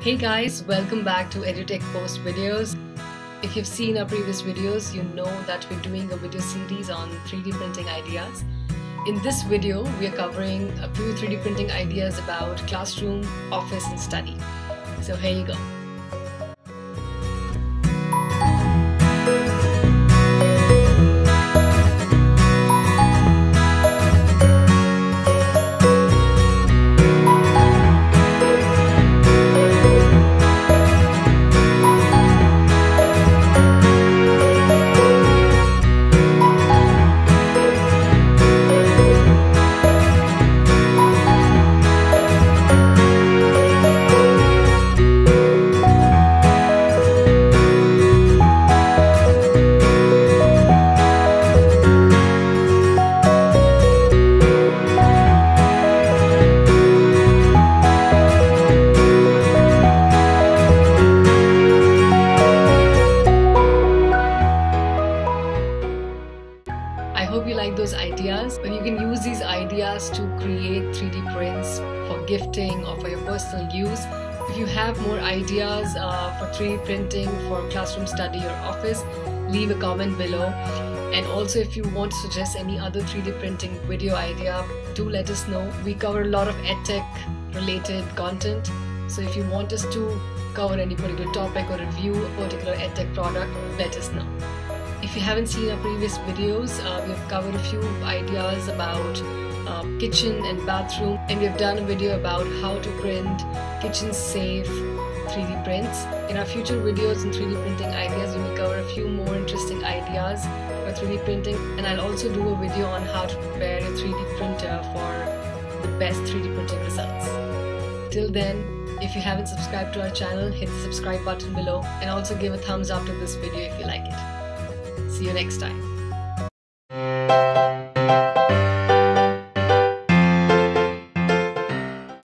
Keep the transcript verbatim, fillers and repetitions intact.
Hey guys, welcome back to EduTech Post videos. If you've seen our previous videos, you know that we're doing a video series on three D printing ideas. In this video, we are covering a few three D printing ideas about classroom, office and study. So here you go. Hope you like those ideas, but you can use these ideas to create three D prints for gifting or for your personal use. If you have more ideas uh, for three D printing for classroom, study or office, leave a comment below. And also, if you want to suggest any other three D printing video idea, do let us know. We cover a lot of edtech related content, so if you want us to cover any particular topic or review a particular edtech product, let us know. If you haven't seen our previous videos, uh, we've covered a few ideas about uh, kitchen and bathroom, and we've done a video about how to print kitchen-safe three D prints. In our future videos on three D printing ideas, we will cover a few more interesting ideas for three D printing, and I'll also do a video on how to prepare a three D printer for the best three D printing results. Till then, if you haven't subscribed to our channel, hit the subscribe button below and also give a thumbs up to this video if you like it. See you next time.